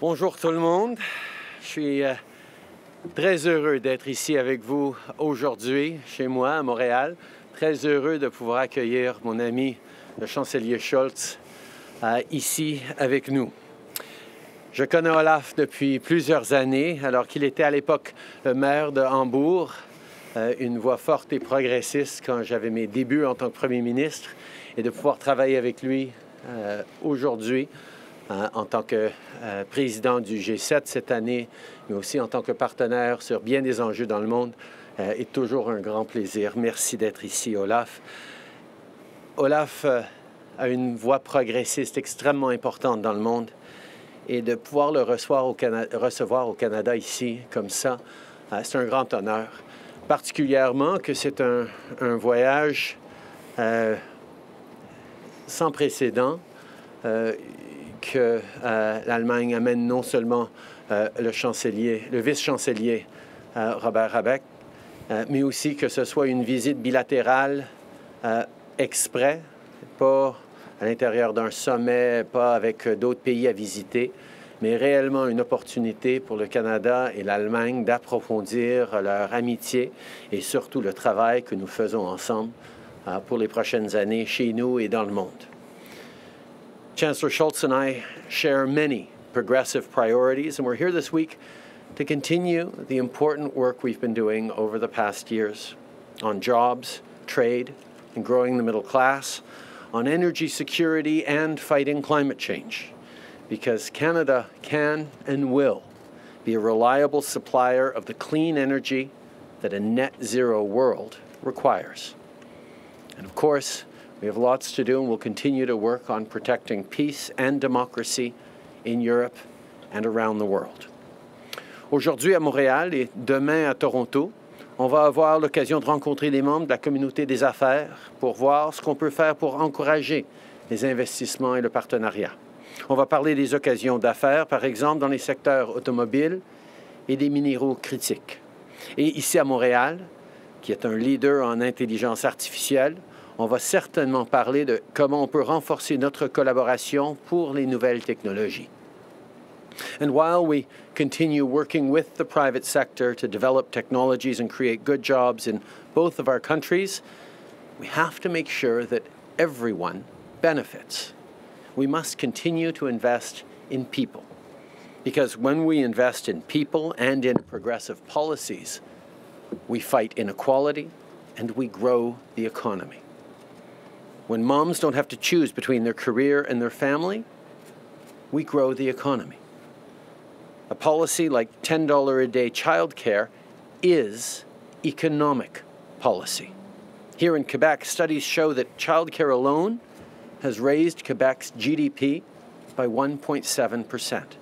Bonjour tout le monde. Je suis très heureux d'être ici avec vous aujourd'hui, chez moi, à Montréal. Très heureux de pouvoir accueillir mon ami, le chancelier Scholz, ici avec nous. Je connais Olaf depuis plusieurs années, alors qu'il était à l'époque le maire de Hambourg, une voix forte et progressiste quand j'avais mes débuts en tant que premier ministre, et de pouvoir travailler avec lui aujourd'hui en tant que président du G7 cette année, mais aussi en tant que partenaire sur bien des enjeux dans le monde, est toujours un grand plaisir. Merci d'être ici, Olaf. Olaf a une voix progressiste extrêmement importante dans le monde, et de pouvoir le recevoir au Canada ici, comme ça, c'est un grand honneur. Particulièrement que c'est un voyage sans précédent que l'Allemagne amène non seulement le vice-chancelier Robert Habeck, mais aussi que ce soit une visite bilatérale exprès, pas à l'intérieur d'un sommet, pas avec d'autres pays à visiter, mais réellement une opportunité pour le Canada et l'Allemagne d'approfondir leur amitié et surtout le travail que nous faisons ensemble pour les prochaines années chez nous et dans le monde. Chancellor Scholz and I share many progressive priorities, and we're here this week to continue the important work we've been doing over the past years on jobs, trade, and growing the middle class, on energy security and fighting climate change, because Canada can and will be a reliable supplier of the clean energy that a net-zero world requires. And of course, we have lots to do, and we'll continue to work on protecting peace and democracy in Europe and around the world. Aujourd'hui à Montréal et demain à Toronto, on va avoir l'occasion de rencontrer les membres de la communauté des affaires pour voir ce qu'on peut faire pour encourager les investissements et le partenariat. On va parler des occasions d'affaires, par exemple, dans les secteurs automobiles et des minéraux critiques. Et ici à Montréal, qui est un leader en intelligence artificielle, on va certainement parler de comment on peut renforcer notre collaboration pour les nouvelles technologies. And while we continue working with the private sector to develop technologies and create good jobs in both of our countries, we have to make sure that everyone benefits. We must continue to invest in people, because when we invest in people and in progressive policies, we fight inequality and we grow the economy. When moms don't have to choose between their career and their family, we grow the economy. A policy like $10 a day childcare is economic policy. Here in Quebec, studies show that childcare alone has raised Quebec's GDP by 1.7%.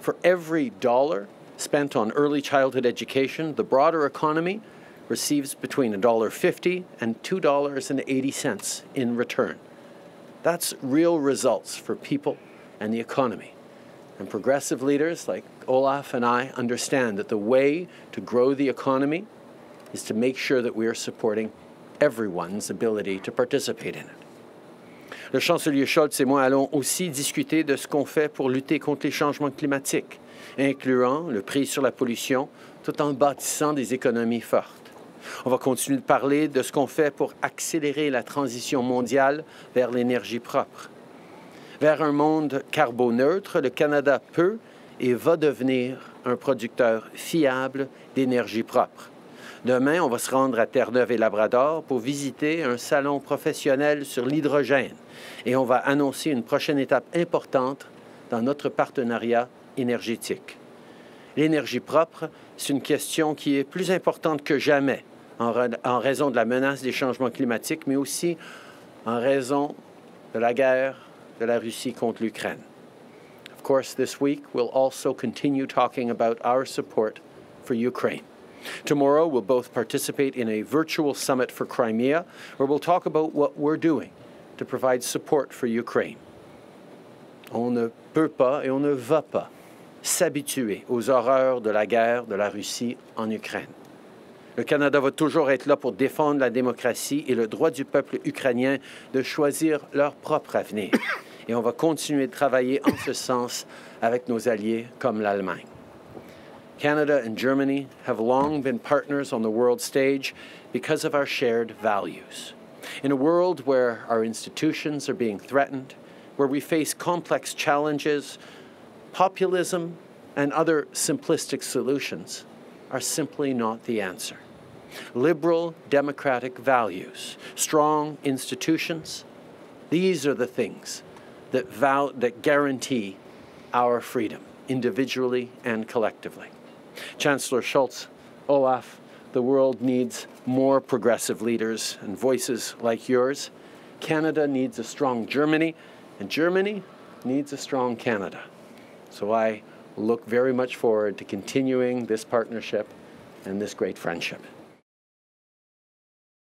For every dollar spent on early childhood education, the broader economy receives between $1.50 and $2.80 in return. That's real results for people and the economy. And progressive leaders like Olaf and I understand that the way to grow the economy is to make sure that we are supporting everyone's ability to participate in it. Le chancelier Scholz et moi allons aussi discuter de ce qu'on fait pour lutter contre les changements climatiques, incluant le prix sur la pollution, tout en bâtissant des économies fortes. On va continuer de parler de ce qu'on fait pour accélérer la transition mondiale vers l'énergie propre. Vers un monde carboneutre, le Canada peut et va devenir un producteur fiable d'énergie propre. Demain, on va se rendre à Terre-Neuve et Labrador pour visiter un salon professionnel sur l'hydrogène, et on va annoncer une prochaine étape importante dans notre partenariat énergétique. L'énergie propre, c'est une question qui est plus importante que jamais en raison de la menace des changements climatiques, mais aussi en raison de la guerre de la Russie contre l'Ukraine. Of course, this week, we'll also continue talking about our support for Ukraine. Tomorrow, we'll both participate in a virtual summit for Crimea, where we'll talk about what we're doing to provide support for Ukraine. On ne peut pas et on ne va pas s'habituer aux horreurs de la guerre de la Russie en Ukraine. Le Canada va toujours être là pour défendre la démocratie et le droit du peuple ukrainien de choisir leur propre avenir. Et on va continuer de travailler en ce sens avec nos alliés comme l'Allemagne. Canada and Germany have long been partners on the world stage because of our shared values. In a world where our institutions are being threatened, where we face complex challenges, populism and other simplistic solutions are simply not the answer. Liberal democratic values, strong institutions, these are the things that guarantee our freedom, individually and collectively. Chancellor Scholz, Olaf, the world needs more progressive leaders and voices like yours. Canada needs a strong Germany, and Germany needs a strong Canada. So I look very much forward to continuing this partnership and this great friendship.